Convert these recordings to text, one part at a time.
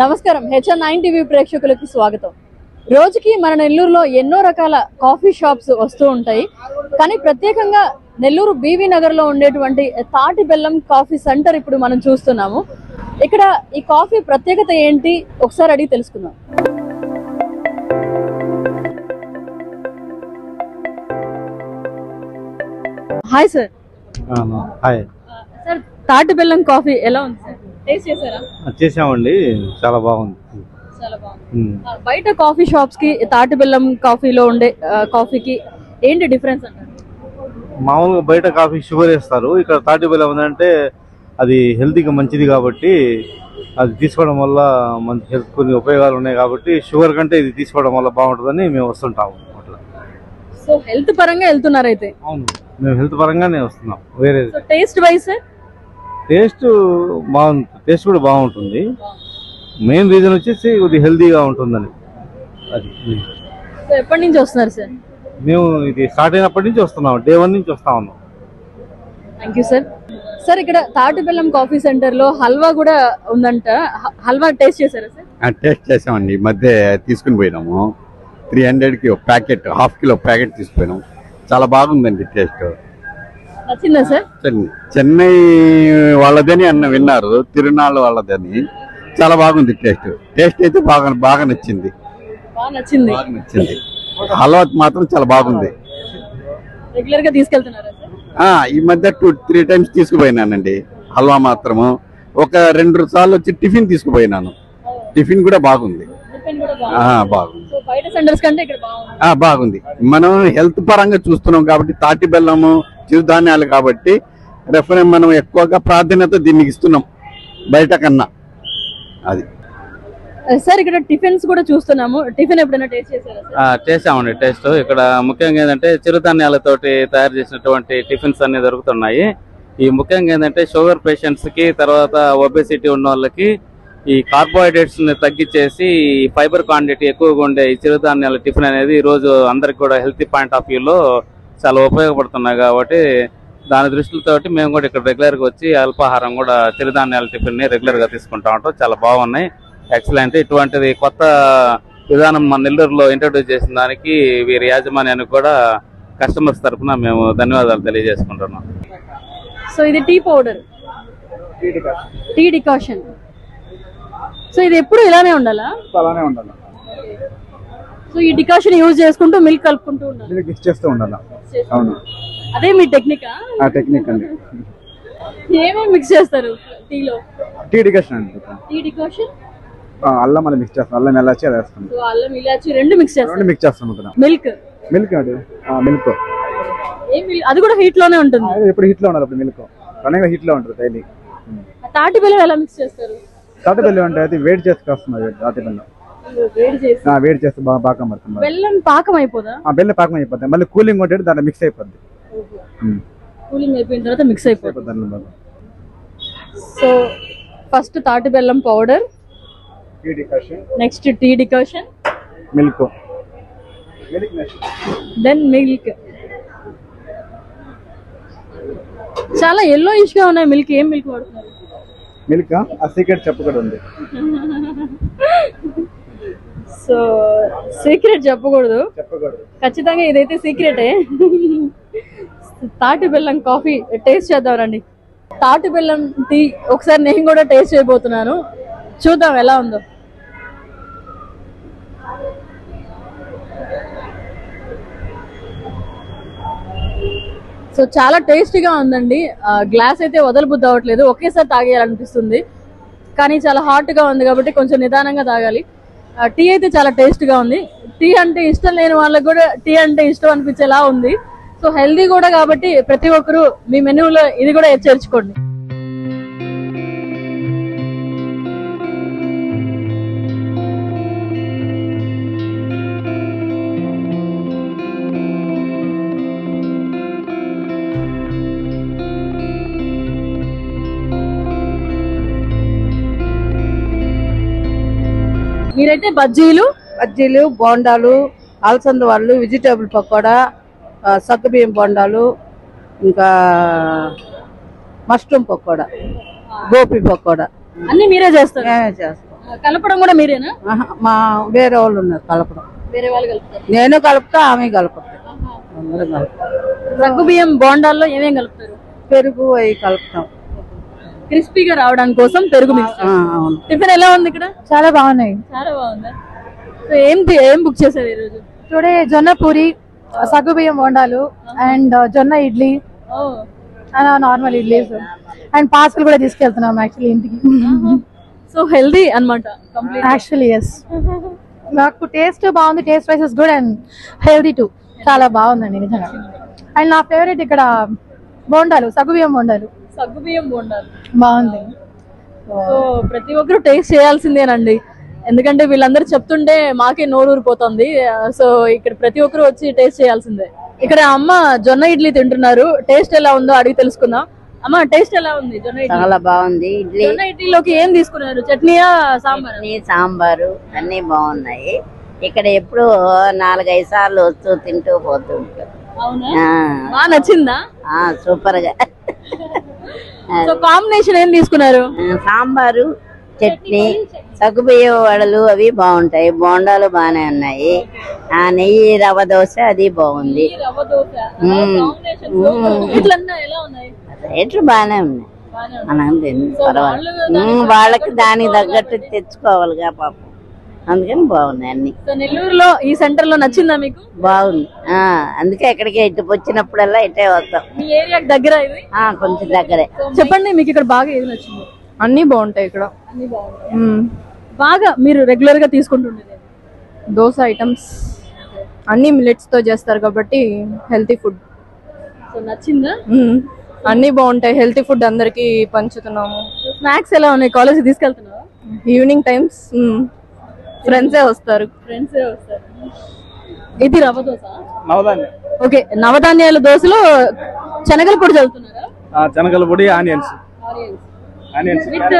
నమస్కారం HN9 TV ప్రేక్షకులకు స్వాగతం రోజుకి మన నెల్లూరులో ఎన్నో రకాల కాఫీ షాప్స్ వస్తూ ఉంటాయి కానీ ప్రత్యేకంగా నెల్లూరు బీవీ నగర్లో ఉండేటువంటి తాటి బెల్లం కాఫీ సెంటర్ ఇప్పుడు మనం చూస్తున్నాము ఇక్కడ ఈ కాఫీ ప్రత్యేకత ఏంటి ఒకసారి అడిగి తెలుసుకుందాం Hi sir hi sir Thati Bellam coffee ela undi sir taste chesara chesaamundi chaala baagundi baita coffee shops ki Thati Bellam coffee lo unde coffee ki enti difference antaru maamuluga baita coffee sugar estaru ikkada Thati Bellam undante adi healthy ga manchidi kabatti adi teeskodam valla man health ki upayogaalu unnai kabatti sugar kante idi teeskodam valla baaguntadani mem vastuntam So health paranga eltunar aithe avunu mem health paranga ne vastunam vere So taste wise taste baagundi taste kuda baaguntundi main reason vachesi odi healthy ga untundani adi So eppadi nunchi vastunaru sir mem idi start ayinappadi nunchi vastunam day 1 nunchi vastunam Thank you sir Sir ikkada Thati Bellam coffee center lo halwa kuda undanta halwa taste chesara sir Ah taste chesamandi madhya teeskuni poyinamu 300 కి ఒక packet half kilo packet తీసుకున్నాం చాలా బాగుందండి taste నచ్చిందా sir Chennai వాళ్ళదని అన్న విన్నారు తిరునాళ్ళ వాళ్ళదని చాలా బాగుంది టేస్ట్ టేస్ట్ అయితే బాగా నచ్చింది బాగా నచ్చింది హల్వా మాత్రం చాలా బాగుంది రెగ్యులర్ గా తీసుకెళ్తున్నారా సార్ ఈ మధ్య 2-3 టైమ్స్ తీసుకుపోయినానండి హల్వా మాత్రము ఒక 2 సార్లు వచ్చి టిఫిన్ తీసుకుపోయినాను టిఫిన్ కూడా బాగుంది బాగుంది మనం హెల్త్ పరంగా చూస్తున్నాం కాబట్టి తాటి బెల్లము చిరుధాన్యాలు కాబట్టి రెఫర్ మనం ఎక్కువగా ప్రాధాన్యత దీనికి ఇస్తున్నాం బయట కన్నా అది సార్ ఇక్కడ టిఫిన్స్ కూడా చూస్తున్నాము టిఫిన్ ఎప్పుడైనా టేస్ట్ చేశారా సార్ చేశామండి టేస్ట్ ఇక్కడ ముఖ్యంగా ఏంటంటే చిరుధాన్యాలతోటి తయారు చేసినటువంటి టిఫిన్స్ అన్ని దొరుకుతున్నాయి ఈ ముఖ్యంగా ఏంటంటే షుగర్ పేషెంట్స్ కి తర్వాత ఒబేసిటీ ఉన్న వాళ్ళకి ఈ కార్బోహైడ్రేట్స్ ని తగ్గించేసి ఫైబర్ క్వాంటిటీ ఎక్కువగా ఉండే ఈ చిరుధాన్యాల టిఫిన్ అనేది ఈ రోజు అందరికి కూడా హెల్తీ పాయింట్ ఆఫ్ వ్యూలో చాలా ఉపయోగపడుతున్నాయి కాబట్టి దాని దృష్టితోటి మేము కూడా ఇక్కడ రెగ్యులర్ గా వచ్చి అల్పాహారం కూడా చిరుధాన్యాల టిఫిన్ ని రెగ్యులర్ గా తీసుకుంటా ఉంటాం చాలా బాగున్నాయి ఎక్సలెంట్ ఇటువంటిది కొత్త విధానం మన నెల్లూరులో ఇంట్రడ్యూస్ చేసిన దానికి వీరి యాజమాన్యానికి కూడా కస్టమర్స్ తరఫున మేము ధన్యవాదాలు తెలియజేసుకుంటున్నాం సో ఇది tea powder tea decoction so ఇది ఎప్పుడు ఇలానే ఉండాలా అలానే ఉండాలి సో ఈ డికాషన్ యూస్ చేసుకుంటూ మిల్క్ కలుపుకుంటూ ఉండాలి మిల్క్ ఇచ్చేస్తూ ఉండాలి అవును అదే మీ టెక్నికా ఆ టెక్నిక్ అండి ఏమే మిక్స్ చేస్తారు టీ లో టీ డికాషన్ అంటే టీ డికాషన్ అల్లం అలా మిక్స్ చేస్తాం అల్లం ఇలాచి వేస్తాం సో అల్లం ఇలాచి రెండు మిక్స్ చేస్తాం మిల్క్ అది మిల్క్ అది కూడా హీట్ లోనే ఉంటుంది ఎప్పుడు హీట్ లో ఉండాలి అప్పుడు మిల్క్ కనీగా హీట్ లో ఉంటది డైలీ తాటి బెల్లం ఎలా మిక్స్ చేస్తారు తాటి బెల్లం అంటే అది వేడి చేసుకొస్తున్నారు తాటి బెల్లం వేడి చేస్తే పాకం పడుతుంది బెల్లం పాకం అయిపోదా బెల్లం పాకం అయిపోద్ది మళ్ళీ కూలింగ్ ఉంటే దాంట్లో మిక్స్ అయిపోద్ది కూలింగ్ అయిపోయిన తర్వాత మిక్స్ అయిపోతుంది సో ఫస్ట్ తాటి బెల్లం powder tea decoction next tea decoction milk then milk చాలా yellowish గా ఉన్నాయి మిల్క్ ఏం మిల్క్ వాడుతున్నారు మిల్క్ ఆ సీక్రెట్ చెప్పకూడదు సో సీక్రెట్ చెప్పకూడదు ఖచ్చితంగా ఇదైతే సీక్రెటే తాటి బెల్లం కాఫీ టేస్ట్ చేద్దాం రండి తాటి బెల్లం టీ ఒకసారి నేను కూడా టేస్ట్ చేయబోతున్నాను చూద్దాం ఎలా ఉందో సో చాలా టేస్టీగా ఉందండి గ్లాస్ అయితే వదలబుద్ధి అవ్వట్లేదు ఒకేసారి తాగేయాలనిపిస్తుంది కానీ చాలా హాట్గా ఉంది కాబట్టి కొంచెం నిదానంగా తాగాలి టీ అయితే చాలా టేస్ట్గా ఉంది టీ అంటే ఇష్టం లేని వాళ్ళకి కూడా టీ అంటే ఇష్టం అనిపించేలా ఉంది సో హెల్దీ కూడా కాబట్టి ప్రతి ఒక్కరూ మీ మెనూలో ఇది కూడా చేర్చుకోండి మీరైతే బజ్జీలు బోండాలు అలసంద వాళ్ళు వెజిటేబుల్ పకోడా సగ్గుబియ్యం బోండాలు ఇంకా మష్రూమ్ పకోడా గోపి పకోడా అన్ని మీరే చేస్తారు కలపడం కూడా మీరేనా? మా వేరే వాళ్ళు ఉన్నారు కలపడం. వేరే వాళ్ళు కలుపుతారు? నేను కలుపుతా, ఆమె కలుపుతారు, అందరూ కలుపుతారు. రగ్గు బియ్యం బోండాల్లో ఏమేమి కలుపుతారు? పెరుగు అవి కలుపుతాం క్రిస్పీగా రావడానికి కోసం పెరుగు మిక్స్. అవును. టిఫిన్ ఎలా ఉంది ఇక్కడ? చాలా బాగున్నాయి. చాలా బాగుందా? సో ఏం బుక్ చేశారు ఈరోజు? టుడే జొన్న పూరి, సగ్గు బియ్యం బోండాలు అండ్ జొన్న idli, normal idli and parcel కూడా తీసుకెళ్తున్నాం యాక్చువల్లీ ఇంటికి. సో హెల్దీ అన్నమాట కంప్లీట్ యాక్చువల్లీ. yes, నాకు టేస్ట్ బాగుంది, taste wise is good and healthy too. చాలా బాగుందండి నిజంగా. అండ్ నా ఫేవరెట్ ఇక్కడ బోండాలు, సగ్గుబియ్యం బోండాలు. సగ్గుబియ్యం బోండాలు బాగుంది. సో ప్రతి ఒక్కరు టేస్ట్ చేయాల్సిందేనండి, ఎందుకంటే వీళ్ళందరూ చెప్తుంటే మాకే నోరు ఊరిపోతుంది. సో ఇక్కడ ప్రతి ఒక్కరు వచ్చి టేస్ట్ చేయాల్సిందే. ఇక్కడ అమ్మ జొన్న ఇడ్లీ తింటున్నారు, టేస్ట్ ఎలా ఉందో అడిగి తెలుసుకుందాం. అమ్మ టేస్ట్ ఎలా ఉంది జొన్న ఇడ్లీ? చాలా బాగుంది. జొన్న ఇడ్లీలోకి ఏం తీసుకున్నారు? చట్నీయా, సాంబార్? సాంబారు అన్ని బాగున్నాయి. ఇక్కడ ఎప్పుడు 4-5 సార్లు వస్తూ తింటూ పోతూ ఉంటారు. అవునా, నచ్చిందా? సూపర్ గా. సో కాంబినేషన్ ఏం తీసుకున్నారు? సాంబారు, చట్నీ, సగ్గుబియ్యం వడలు అవి బాగుంటాయి. బోండాలు బానే ఉన్నాయి. ఆ నెయ్యి రవ్వ దోశ అది బాగుంది. రేట్లు బానే ఉన్నాయి పర్వాలేదు, వాళ్ళకి దానికి తగ్గట్టు తెచ్చుకోవాలిగా పాపం, అందుకని బాగున్నాయి అన్ని. నెల్లూరులో ఈ సెంటర్ లో నచ్చిందా మీకు? బాగుంది, అందుకే ఎక్కడికే ఇటు వచ్చినప్పుడల్లా ఇటే వస్తాం. మీ ఏరియా దగ్గర ఇది? కొంచెం దగ్గరే. చెప్పండి మీకు ఇక్కడ బాగా ఏది నచ్చింది? అన్ని బాగుంటాయి ఇక్కడ. బాగా మీరు రెగ్యులర్ గా తీసుకుంటుండేది? దోశ ఐటమ్స్ అన్ని మిల్లెట్స్ తో చేస్తారు కాబట్టి హెల్తీ ఫుడ్. సో నచ్చిందా? అన్ని బాగుంటాయి, హెల్తీ ఫుడ్ అందరికి పంచుతున్నాము. స్నాక్స్ ఎలా ఉన్నాయి? కాలేజ్ తీసుకెళ్తున్నావా? ఈవినింగ్ టైమ్స్ ఫ్రెండ్సే వస్తారు. ఇది రవ్వ దోశ, నవధాన్యం. ఓకే, నవధాన్యాల దోశలో శనగల పొడి చల్లుతున్నారా? శనగల పొడి, ఆనియన్స్, విత్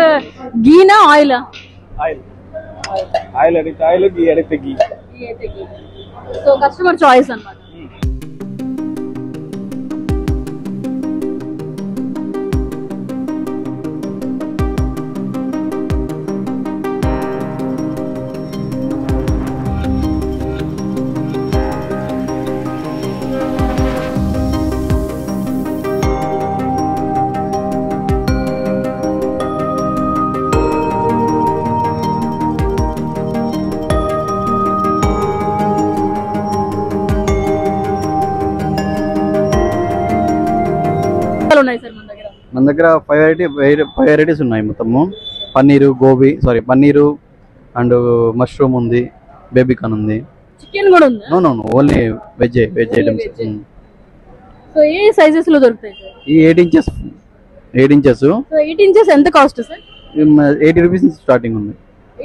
గీనా ఆయిల్. ఆయిల్ అడిగితే ఆయిల్, గీ అడిగితే గీ. సో కస్టమర్ చాయిస్ అన్నమాట. మన దగ్గర 5 వెరైటీస్ ఉన్నాయి మొత్తము. పన్నీరు అండ్ మష్రూమ్ ఉంది, బేబీకాన్ ఉంది, చికెన్ కూడా ఉంది. No only veg items. So ఏ సైజెస్ లో దొరుకుతాయి సార్? ఈ 8 ఇంచెస్. సో 8 ఇంచెస్ ఎంత కాస్ట్ సార్? 80 రూపీస్ స్టార్టింగ్ ఉంది.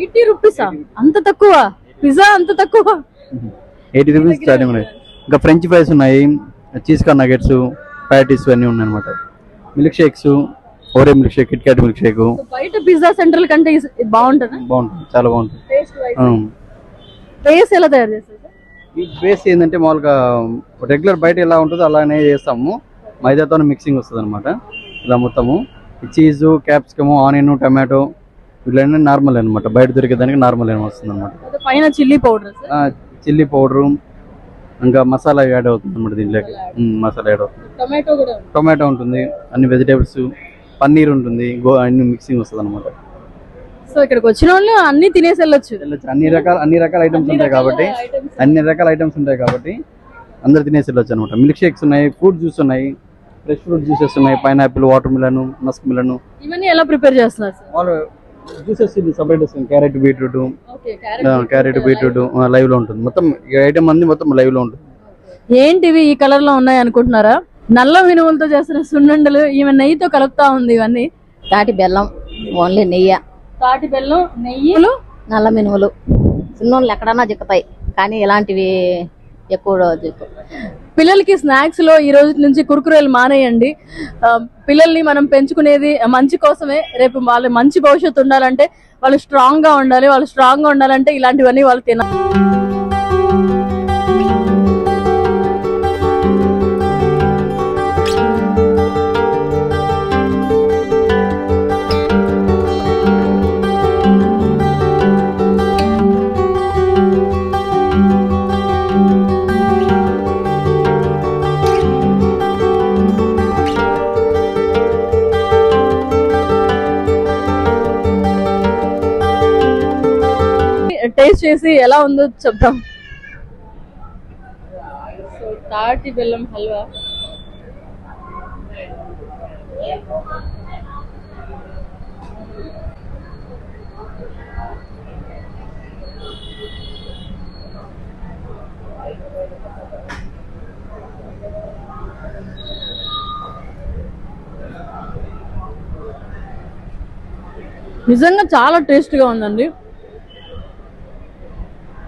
80 రూపీసా? అంత తక్కువ? పిజ్జా అంత తక్కువ? 80 రూపీస్ స్టార్టింగ్ ఉన్నాయి. ఇంకా ఫ్రెంచ్ ఫ్రైస్ ఉన్నాయి, చీజ్ కార్న్ నగెట్స్, ప్యాటీస్ అన్నీ ఉన్నాయి అన్నమాట. Milk shakes, Oreo milk shake, Kit Kat milk shake. బయట పిజ్జా సెంటర్ కంటే బాగుంటుంది. బాగుంటుంది, చాలా బాగుంటుంది. బేస్ ఎలా తయారు చేస్తారు? ఈ బేస్ ఏంటంటే మామూలుగా రెగ్యులర్ బయట ఎలా ఉంటుందో అలానే చేస్తాము, మైదాతో మిక్సింగ్ వస్తుంది అనమాట. ఇలా మొత్తము చీజు, క్యాప్సికమ్, ఆనియన్, టమాటో ఇట్లన్నీ నార్మల్ అనమాట. బయట దొరికేదానికి నార్మల్ ఏమో వస్తుంది అనమాట. పైన చిల్లీ పౌడరు ఇంకా మసాలా యాడ్ అవుతుంది అన్నమాట. దీంట్లోకి మసాలా యాడ్ అవుతుంది, టొమాటో ఉంటుంది, అన్ని వెజిటేబుల్స్, పన్నీర్ ఉంటుంది, అన్ని మిక్సింగ్ వస్తుంది అనమాట. సో ఇక్కడికి వచ్చిన వాళ్ళు అన్ని తినేసి వెళ్ళొచ్చు. అన్ని రకాల ఐటమ్స్ ఉంటాయి కాబట్టి అందరు తినేసి వెళ్ళొచ్చు అనమాట. మిల్క్ షేక్స్ ఉన్నాయి, ఫ్రూట్ జ్యూస్ ఉన్నాయి, ఫ్రెష్ ఫ్రూట్ జ్యూసెస్ ఉన్నాయి, pineapple, watermelon, muskmelon. ఇవన్నీ ఎలా ప్రిపేర్ చేస్తున్నారు? వాళ్ళు జ్యూసెస్ ఇది సపరేట్ వస్తుంది. క్యారెట్ బీట్రూట్ లైవ్ లో ఉంటుంది. మొత్తం ఐటమ్ అన్ని మొత్తం లైవ్ లో ఉంటుంది. ఏంటివి ఈ కలర్ లో ఉన్నాయి అనుకుంటున్నారా? నల్ల మినుములతో చేసిన సున్నుండలు, ఈమె నెయ్యితో కలుపుతా ఉంది. ఇవన్నీ తాటి బెల్లం, ఓన్లీ నెయ్యి. తాటి బెల్లం, నెయ్యిలు, నల్ల మినుములు. సున్నుండలు ఎక్కడన్నా దిక్కుతాయి కానీ ఇలాంటివి ఎక్కువ దిక్కు. పిల్లలకి స్నాక్స్ లో ఈ రోజు నుంచి కుర్కురేలు మానేయండి. పిల్లల్ని మనం పెంచుకునేది మంచి కోసమే. రేపు వాళ్ళ మంచి భవిష్యత్తు ఉండాలంటే వాళ్ళు స్ట్రాంగ్ గా ఉండాలి. వాళ్ళు స్ట్రాంగ్ గా ఉండాలంటే ఇలాంటివన్నీ వాళ్ళు తినాలి. taste chesi ela undo cheptam. So Thati Bellam halwa. నిజంగా చాలా టేస్ట్ గా ఉందండి.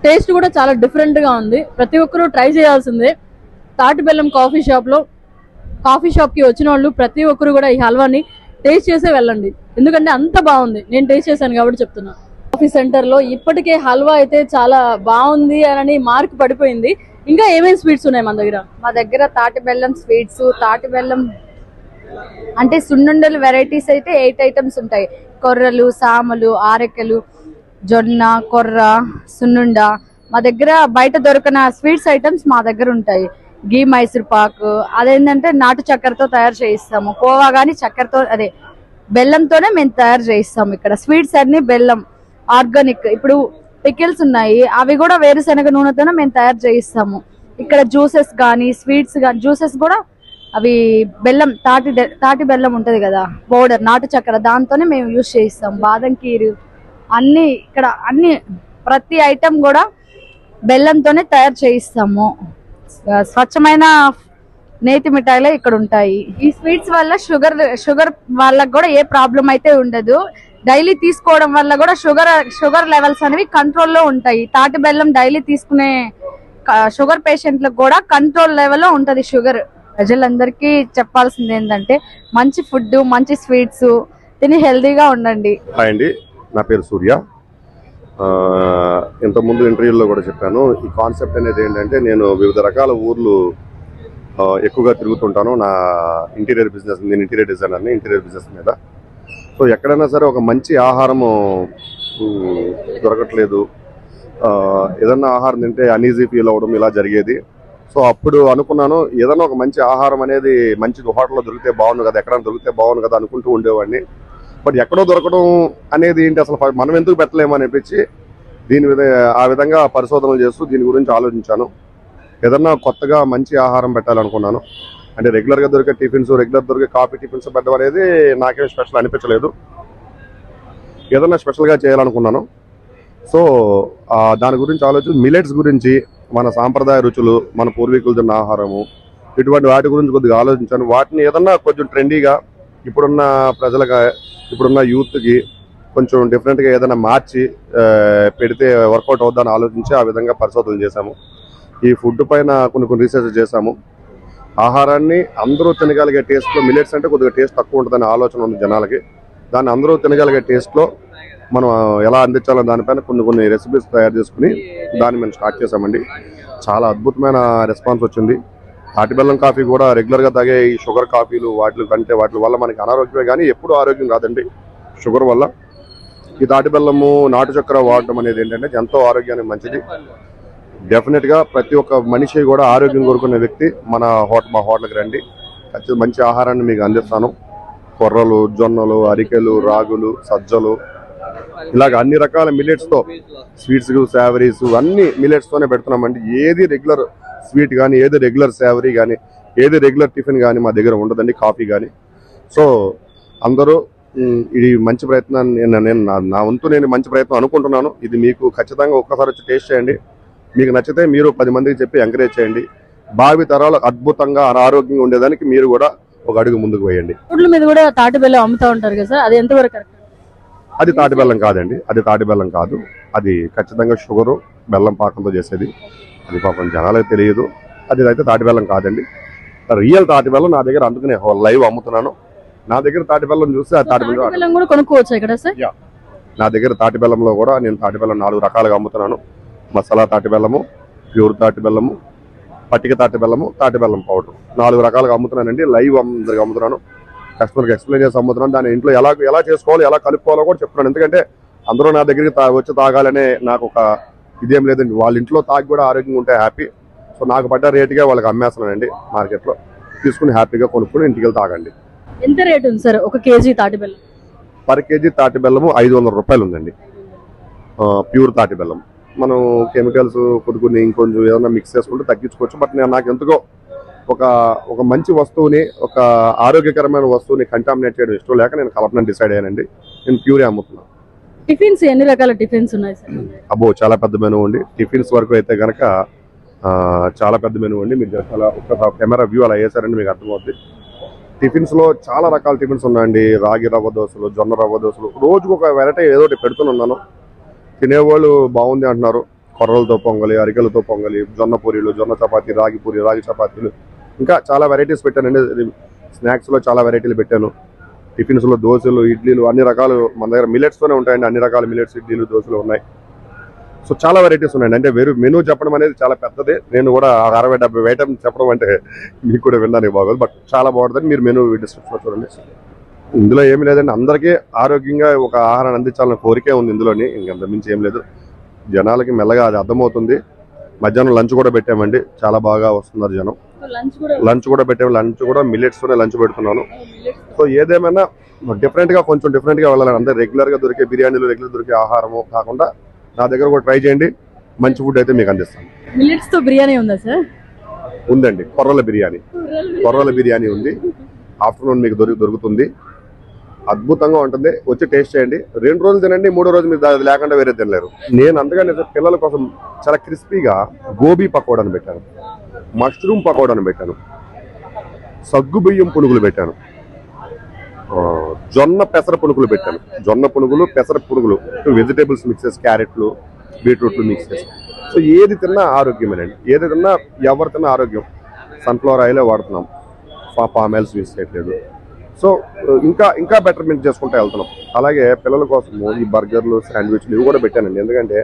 టేస్ట్ కూడా చాలా డిఫరెంట్ గా ఉంది. ప్రతి ఒక్కరూ ట్రై చేయాల్సిందే. తాటి బెల్లం కాఫీ షాప్ లో కాఫీ షాప్ కి వచ్చిన వాళ్ళు ప్రతి ఒక్కరూ కూడా ఈ హల్వాని టేస్ట్ చేసి వెళ్ళండి. ఎందుకంటే అంత బాగుంది. నేను టేస్ట్ చేశాను కాబట్టి చెప్తున్నా. కాఫీ సెంటర్ లో ఇప్పటికే హల్వా అయితే చాలా బాగుంది అని మార్క్ పడిపోయింది. ఇంకా ఏమేమి స్వీట్స్ ఉన్నాయి మన దగ్గర? మా దగ్గర తాటి బెల్లం స్వీట్స్, తాటి బెల్లం అంటే సున్నుండలు వెరైటీస్ అయితే 8 ఐటమ్స్ ఉంటాయి. కొర్రలు, సామలు, ఆరెకలు, జొన్న, కొర్ర, సున్నుండ. మా దగ్గర బయట దొరకన స్వీట్స్ ఐటమ్స్ మా దగ్గర ఉంటాయి. గీ మైసూర్ పాక్ అదేంటంటే నాటు చక్కెరతో తయారు చేయిస్తాము. కోవా కానీ చక్కెరతో అదే బెల్లంతోనే మేము తయారు చేయిస్తాము. ఇక్కడ స్వీట్స్ అన్ని బెల్లం ఆర్గానిక్. ఇప్పుడు పికిల్స్ ఉన్నాయి, అవి కూడా వేరుశనగ నూనెతోనే మేము తయారు చేయిస్తాము. ఇక్కడ జ్యూసెస్ కానీ స్వీట్స్ కానీ జ్యూసెస్ కూడా అవి బెల్లం తాటి బెల్లం ఉంటుంది కదా పౌడర్, నాటు చక్కెర, దాంతోనే మేము యూజ్ చేయిస్తాం. బాదం కీరు అన్ని ఇక్కడ అన్ని ప్రతి ఐటమ్ కూడా బెల్లంతోనే తయారు చేయిస్తాము. స్వచ్ఛమైన నేతి మిఠాయిలే ఇక్కడ ఉంటాయి. ఈ స్వీట్స్ వల్ల షుగర్ వాళ్ళకు కూడా ఏ ప్రాబ్లం అయితే ఉండదు. డైలీ తీసుకోవడం వల్ల కూడా షుగర్ లెవెల్స్ అనేవి కంట్రోల్లో ఉంటాయి. తాటి బెల్లం డైలీ తీసుకునే షుగర్ పేషెంట్లకు కూడా కంట్రోల్ లెవెల్లో ఉంటుంది షుగర్. ప్రజలందరికీ చెప్పాల్సింది ఏంటంటే మంచి ఫుడ్, మంచి స్వీట్స్ తిని హెల్దీగా ఉండండి. హాయ్ అండి, నా పేరు సూర్య. ఇంతకుముందు ఇంటర్వ్యూలో కూడా చెప్పాను. ఈ కాన్సెప్ట్ అనేది ఏంటంటే నేను వివిధ రకాల ఊర్లు ఎక్కువగా తిరుగుతుంటాను. నా ఇంటీరియర్ బిజినెస్, నేను ఇంటీరియర్ డిజైనర్ని, ఇంటీరియర్ బిజినెస్ మీద. సో ఎక్కడైనా సరే ఒక మంచి ఆహారము దొరకట్లేదు, ఏదన్నా ఆహారం తింటే అన్ఈజీ ఫీల్ అవ్వడం ఇలా జరిగేది. సో అప్పుడు అనుకున్నాను ఏదైనా ఒక మంచి ఆహారం అనేది మంచి హోటల్లో దొరికితే బాగుంది కదా, ఎక్కడైనా దొరికితే బాగుంది కదా అనుకుంటూ ఉండేవాడిని. బట్ ఎక్కడో దొరకడం అనేది ఏంటి, అసలు మనం ఎందుకు పెట్టలేము అనిపించి ఆ విధంగా పరిశోధనలు చేస్తూ దీని గురించి ఆలోచించాను. ఏదన్నా కొత్తగా మంచి ఆహారం పెట్టాలనుకున్నాను. అంటే రెగ్యులర్గా దొరికే టిఫిన్స్, రెగ్యులర్ దొరికే కాఫీ టిఫిన్స్ పెట్టడం అనేది నాకేం స్పెషల్ అనిపించలేదు. ఏదన్నా స్పెషల్గా చేయాలనుకున్నాను. సో దాని గురించి ఆలోచించి మిలెట్స్ గురించి, మన సాంప్రదాయ రుచులు, మన పూర్వీకులు తిన్న ఆహారము, ఇటువంటి వాటి గురించి కొద్దిగా ఆలోచించాను. వాటిని ఏదన్నా కొంచెం ట్రెండీగా ఇప్పుడున్న ప్రజలకు, ఇప్పుడున్న యూత్కి కొంచెం డిఫరెంట్గా ఏదైనా మార్చి పెడితే వర్కౌట్ అవుద్దని ఆలోచించి ఆ విధంగా పరిశోధనలు చేశాము. ఈ ఫుడ్ పైన కొన్ని రీసెర్చ్ చేశాము. ఆహారాన్ని అందరూ తినగలిగే టేస్ట్లో, మిలెట్స్ అంటే కొద్దిగా టేస్ట్ తక్కువ ఉంటుందనే ఆలోచన ఉంది జనాలకి, దాన్ని అందరూ తినగలిగే టేస్ట్లో మనం ఎలా అందించాలో దానిపైన కొన్ని రెసిపీస్ తయారు చేసుకుని దాన్ని మేము స్టార్ట్ చేసామండి. చాలా అద్భుతమైన రెస్పాన్స్ వచ్చింది. తాటి బెల్లం కాఫీ కూడా రెగ్యులర్గా తాగే ఈ షుగర్ కాఫీలు వాటి వల్ల మనకి అనారోగ్యమే కానీ ఎప్పుడు ఆరోగ్యం కాదండి షుగర్ వల్ల. ఈ తాటి బెల్లము, నాటు చక్కెర వాడడం అనేది ఏంటంటే ఎంతో ఆరోగ్యానికి మంచిది. డెఫినెట్గా ప్రతి ఒక్క మనిషి కూడా ఆరోగ్యం కోరుకునే వ్యక్తి మా హోటల్కి రండి. ఖచ్చితంగా మంచి ఆహారాన్ని మీకు అందిస్తాను. కొర్రలు, జొన్నలు, అరికెలు, రాగులు, సజ్జలు, ఇలాగ అన్ని రకాల మిల్లెట్స్తో స్వీట్స్, శావరీస్ అన్ని మిల్లెట్స్తోనే పెడుతున్నామండి. ఏది రెగ్యులర్ స్వీట్ కానీ, ఏది రెగ్యులర్ శావరీ కానీ, ఏది రెగ్యులర్ టిఫిన్ కానీ మా దగ్గర ఉండదండి, కాఫీ కానీ. సో అందరూ ఇది మంచి ప్రయత్నాన్ని నేను మంచి ప్రయత్నం అనుకుంటున్నాను. ఇది మీకు ఖచ్చితంగా ఒక్కసారి వచ్చి టేస్ట్ చేయండి. మీకు నచ్చితే మీరు 10 మందికి చెప్పి ఎంకరేజ్ చేయండి. భావి తరాలు అద్భుతంగా అనారోగ్యంగా ఉండేదానికి మీరు కూడా ఒక అడుగు ముందుకు పోయండి. రోడ్ల మీద కూడా తాటి బెల్లం అమ్ముతూ ఉంటారు కదా సార్, అది ఎంతవరకు కరెక్ట్? అది తాటి బెల్లం కాదండి, అది తాటి బెల్లం కాదు. అది ఖచ్చితంగా షుగరు, బెల్లం పాకంతో చేసేది. అది పాపం జనాలకు తెలియదు. అయితే తాటి బెల్లం కాదండి, రియల్ తాటి బెల్లం నా దగ్గర. అందుకనే లైవ్ అమ్ముతున్నాను. నా దగ్గర తాటి బెల్లం చూస్తే నా దగ్గర తాటి బెల్లంలో కూడా నేను తాటి బెల్లం 4 రకాలుగా అమ్ముతున్నాను. మసాలా తాటి బెల్లము, ప్యూర్ తాటి బెల్లము, పట్టిక తాటి బెల్లము, తాటి బెల్లం పౌడర్, 4 రకాలుగా అమ్ముతున్నానండి. లైవ్ అందరికి అమ్ముతున్నాను. కస్టమర్కి ఎక్స్ప్లెయిన్ చేసి అమ్ముతున్నాను. దాన్ని ఇంట్లో ఎలా చేసుకోవాలో, ఎలా కలుపుకోవాలో కూడా చెప్తున్నాను. ఎందుకంటే అందరూ నా దగ్గరికి వచ్చి తాగాలనే నాకు ఒక ఇదేం లేదండి. వాళ్ళ ఇంట్లో తాగి కూడా ఆరోగ్యంగా ఉంటే హ్యాపీ. సో నాకు పడ్డ రేటుగా వాళ్ళకి అమ్మేస్తున్నానండి. మార్కెట్లో తీసుకుని హ్యాపీగా కొనుక్కుని ఇంటికి వెళ్ళి తాగండి. ఎంత రేట్ ఉంది సార్ ఒక కేజీ తాటి బెల్లం? పర్ కేజీ తాటి బెల్లము 500 రూపాయలు ఉందండి. ప్యూర్ తాటి బెల్లం మనం కెమికల్స్ కొద్దిగా ఇంకొంచెం ఏదైనా మిక్స్ చేసుకుంటే తగ్గించుకోవచ్చు. బట్ నేను నాకు ఎందుకో ఒక మంచి వస్తువుని, ఒక ఆరోగ్యకరమైన వస్తువుని కంటామినేట్ చేయడం ఇష్టం లేక నేను కలపడం డిసైడ్ అయ్యానండి. నేను ప్యూరే అమ్ముతున్నాను. టిఫిన్స్ ఎన్ని రకాల టిఫిన్స్ ఉన్నాయి సార్? అబ్బో చాలా పెద్ద మెనూ ఉంది. టిఫిన్స్ వరకు అయితే కనుక చాలా పెద్ద మెనూ ఉంది. మీరు చాలా ఒక కెమెరా వ్యూ అలా వేసారండి, మీకు అర్థమవుతుంది. టిఫిన్స్లో చాలా రకాల టిఫిన్స్ ఉన్నాయండి. రాగి రవ్వ దోశలు, జొన్న రవ్వ దోశలు, రోజుకు ఒక వెరైటీ ఏదో ఒకటి పెడుతున్నాను. తినేవాళ్ళు బాగుంది అంటున్నారు. కొర్రలతో పొంగలి, అరికలతో పొంగలి, జొన్న పూరీలు, జొన్న చపాతీ, రాగి పూరి, రాగి చపాతీలు, ఇంకా చాలా వెరైటీస్ పెట్టానండి. స్నాక్స్లో చాలా వెరైటీలు పెట్టాను. టిఫిన్స్లో దోశలు, ఇడ్లీలు, అన్ని రకాలు మన దగ్గర మిలెట్స్తోనే ఉంటాయండి. అన్ని రకాల మిలెట్స్, ఇడ్లీలు, దోశలు ఉన్నాయి. సో చాలా వెరైటీస్ ఉన్నాయండి. అంటే వేరు మెనూ చెప్పడం అనేది చాలా పెద్దది. నేను కూడా 60-70 ఐటమ్స్ చెప్పడం అంటే మీకు కూడా వినడానికి బాగోదు. బట్ చాలా బాగుంటుంది. మీరు మెనూ డిస్క్రిప్షన్లో చూడండి. ఇందులో ఏమి లేదండి, అందరికీ ఆరోగ్యంగా ఒక ఆహారాన్ని అందించాలన్న కోరికే ఉంది ఇందులోని. ఇంకంత మించి ఏం లేదు. జనాలకి మెల్లగా అది అర్థమవుతుంది. మధ్యాహ్నం లంచ్ కూడా పెట్టామండి, చాలా బాగా వస్తున్నారు జనం. లంచ్ కూడా పెట్టాము. లంచ్ కూడా మిల్లెట్స్తోనే లంచ్ పెడుతున్నాను. సో ఏదేమైనా డిఫరెంట్గా, కొంచెం డిఫరెంట్గా వెళ్ళాలి. అందరూ రెగ్యులర్గా దొరికే బిర్యానీలు, రెగ్యులర్ దొరికే ఆహారము కాకుండా నా దగ్గర కూడా ట్రై చేయండి. మంచి ఫుడ్ అయితే మీకు అందిస్తాను. మిల్లెట్స్‌తో బిర్యానీ ఉందా సార్? ఉందండి. కొర్రల బిర్యానీ ఉంది. ఆఫ్టర్నూన్ మీకు దొరుకుతుంది. అద్భుతంగా ఉంటుంది. వచ్చి టేస్ట్ చేయండి. 2 రోజులు తినండి, 3వ రోజు మీరు అది లేకుండా వేరే తినలేరు. నేను అందుకని పిల్లల కోసం చాలా క్రిస్పీగా గోబీ పకోడాను పెట్టాను, మష్రూమ్ పకోడాను పెట్టాను, సగ్గుబియ్యం పునుగులు పెట్టాను, జొన్న పెసర పునుగులు పెట్టాను. వెజిటేబుల్స్ మిక్సెస్, క్యారెట్లు, బీట్రూట్లు మిక్సెస్. సో ఏది తిన్నా ఆరోగ్యమేనండి. ఏది తిన్నా, ఎవరు తిన్నా ఆరోగ్యం. సన్ఫ్లవర్ ఆయిలే వాడుతున్నాం, పామ్ ఆయిల్స్ యూజ్ చేయట్లేదు. సో ఇంకా ఇంకా బెటర్మెంట్ చేసుకుంటూ వెళ్తున్నాం. అలాగే పిల్లల కోసము ఈ బర్గర్లు, శాండ్విచ్లు ఇవి కూడా పెట్టానండి. ఎందుకంటే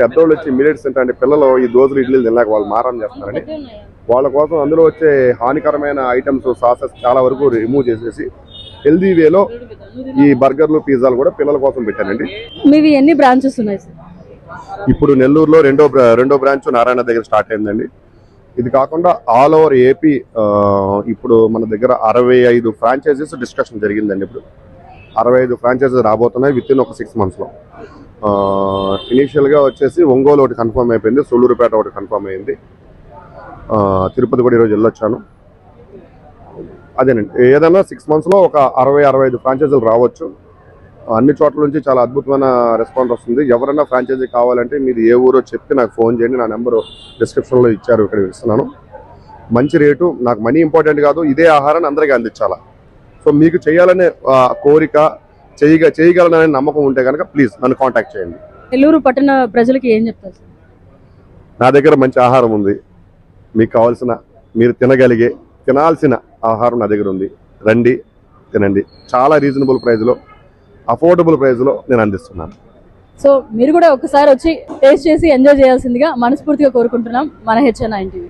పెద్దవాళ్ళు వచ్చి మిల్లెట్స్ తింటే పిల్లలు ఈ దోశలు, ఇడ్లీలు తినలేక వాళ్ళు మారం చేస్తున్నారని వాళ్ళ కోసం అందులో వచ్చే హానికరమైన ఐటమ్స్, సాసెస్ చాలా వరకు రిమూవ్ చేసేసి హెల్దీ వేలో ఈ బర్గర్లు, పిజ్జాలు కూడా పిల్లల కోసం పెట్టానండి. మీవి ఎన్ని బ్రాంచెస్ ఉన్నాయి సార్? ఇప్పుడు నెల్లూరులో రెండో బ్రాంచ్ నారాయణ దగ్గర స్టార్ట్ అయిందండి. ఇది కాకుండా ఆల్ ఓవర్ ఏపీ ఇప్పుడు మన దగ్గర 65 ఫ్రాంచైజీస్ డిస్కషన్ జరిగిందండి. ఇప్పుడు 65 ఫ్రాంచైజీస్ రాబోతున్నాయి వితిన్ ఒక 6 monthsలో. ఇనీషియల్గా వచ్చేసి ఒంగోలు ఒకటి కన్ఫర్మ్ అయిపోయింది, సూళ్ళూరుపేట ఒకటి కన్ఫర్మ్ అయింది, తిరుపతి కూడా ఈరోజు వెళ్ళొచ్చాను. అదేనండి, ఏదైనా 6 monthsలో ఒక 60-65 ఫ్రాంచైజీలు రావచ్చు. అన్ని చోట్ల నుంచి చాలా అద్భుతమైన రెస్పాన్స్ వస్తుంది. ఎవరైనా ఫ్రాంచైజీ కావాలంటే మీది ఏ ఊరో చెప్పి నాకు ఫోన్ చేయండి. నా నెంబరు డిస్క్రిప్షన్లో ఇచ్చారు, ఇక్కడ ఇస్తున్నాను. మంచి రేటు, నాకు మనీ ఇంపార్టెంట్ కాదు, ఇదే ఆహారాన్ని అందరికీ అందించాలా. సో మీకు చేయాలనే కోరిక, చేయగలననే నమ్మకం ఉంటే కనుక ప్లీజ్ నన్ను కాంటాక్ట్ చేయండి. నెల్లూరు పట్టణ ప్రజలకి ఏం చెప్తారు? నా దగ్గర మంచి ఆహారం ఉంది. మీకు కావాల్సిన, మీరు తినగలిగే, తినాల్సిన ఆహారం నా దగ్గర ఉంది. రండి, తినండి. చాలా రీజనబుల్ ప్రైస్లో, అఫోర్డబుల్ ప్రైస్లో నేను అందిస్తున్నాను. సో మీరు కూడా ఒకసారి వచ్చి టేస్ట్ చేసి ఎంజాయ్ చేయాల్సిందిగా మనస్ఫూర్తిగా కోరుకుంటున్నాం. మన HN9TV.